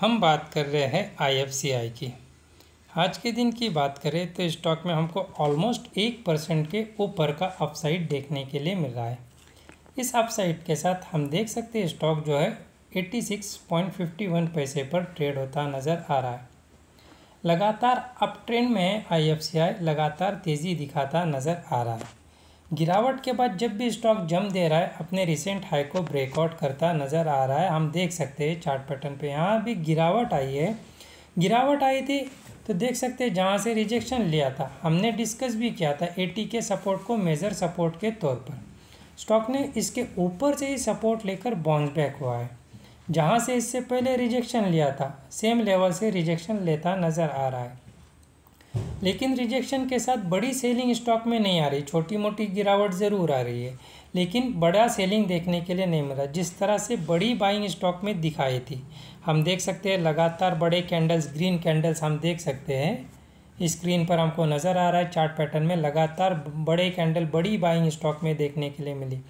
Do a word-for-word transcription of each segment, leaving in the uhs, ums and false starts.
हम बात कर रहे हैं आई एफ सी आई की। आज के दिन की बात करें तो स्टॉक में हमको ऑलमोस्ट एक परसेंट के ऊपर का अपसाइड देखने के लिए मिल रहा है। इस अपसाइड के साथ हम देख सकते हैं स्टॉक जो है छियासी पॉइंट पाँच एक पैसे पर ट्रेड होता नज़र आ रहा है। लगातार अप ट्रेंड में है आई एफ सी आई, लगातार तेज़ी दिखाता नज़र आ रहा है। गिरावट के बाद जब भी स्टॉक जम दे रहा है अपने रिसेंट हाई को ब्रेकआउट करता नज़र आ रहा है। हम देख सकते हैं चार्ट पैटर्न पे यहाँ भी गिरावट आई है। गिरावट आई थी तो देख सकते हैं जहाँ से रिजेक्शन लिया था, हमने डिस्कस भी किया था अस्सी के सपोर्ट को मेजर सपोर्ट के तौर पर। स्टॉक ने इसके ऊपर से ही सपोर्ट लेकर बाउंस बैक हुआ है। जहाँ से इससे पहले रिजेक्शन लिया था सेम लेवल से रिजेक्शन लेता नज़र आ रहा है, लेकिन रिजेक्शन के साथ बड़ी सेलिंग स्टॉक में नहीं आ रही। छोटी मोटी गिरावट ज़रूर आ रही है लेकिन बड़ा सेलिंग देखने के लिए नहीं मिल रहा, जिस तरह से बड़ी बाइंग स्टॉक में दिखाई थी। हम देख सकते हैं लगातार बड़े कैंडल्स, ग्रीन कैंडल्स हम देख सकते हैं स्क्रीन पर हमको नज़र आ रहा है। चार्ट पैटर्न में लगातार बड़े कैंडल बड़ी बाइंग स्टॉक में देखने के लिए मिली।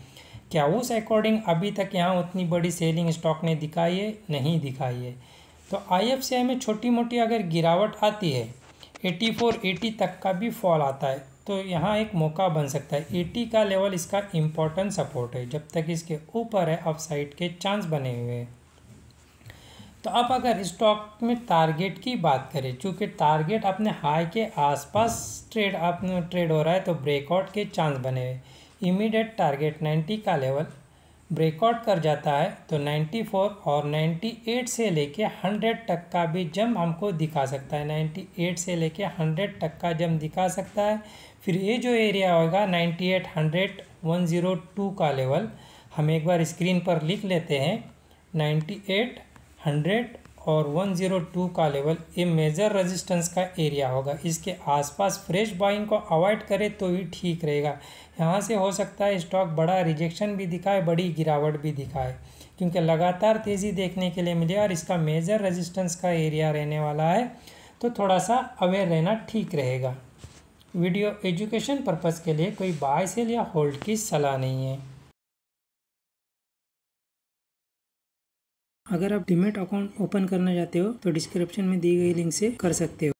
क्या उस अकॉर्डिंग अभी तक यहाँ उतनी बड़ी सेलिंग स्टॉक ने दिखाई है? नहीं दिखाई है। तो आई एफ सी आई में छोटी मोटी अगर गिरावट आती है, चौरासी अस्सी तक का भी फॉल आता है तो यहाँ एक मौका बन सकता है। अस्सी का लेवल इसका इम्पोर्टेंट सपोर्ट है, जब तक इसके ऊपर है अपसाइड के चांस बने हुए हैं। तो अब अगर स्टॉक में टारगेट की बात करें, चूँकि टारगेट अपने हाई के आसपास ट्रेड अपने ट्रेड हो रहा है तो ब्रेकआउट के चांस बने हुए। इमीडिएट टारगेट नब्बे का लेवल ब्रेकआउट कर जाता है तो चौरानवे और अट्ठानवे से लेके सौ तक का भी जम हमको दिखा सकता है। अट्ठानवे से लेके सौ तक का जम दिखा सकता है। फिर ये जो एरिया होगा अट्ठानवे सौ एक सौ दो का लेवल हम एक बार स्क्रीन पर लिख लेते हैं। अट्ठानवे सौ और एक सौ दो का लेवल ये मेजर रेजिस्टेंस का एरिया होगा। इसके आसपास फ्रेश बाइंग को अवॉइड करें तो ही ठीक रहेगा। यहाँ से हो सकता है स्टॉक बड़ा रिजेक्शन भी दिखाए, बड़ी गिरावट भी दिखाए, क्योंकि लगातार तेज़ी देखने के लिए मिली और इसका मेजर रेजिस्टेंस का एरिया रहने वाला है। तो थोड़ा सा अवेयर रहना ठीक रहेगा। वीडियो एजुकेशन पर्पज़ के लिए, कोई बाय सेल या होल्ड की सलाह नहीं है। अगर आप डीमैट अकाउंट ओपन करना चाहते हो तो डिस्क्रिप्शन में दी गई लिंक से कर सकते हो।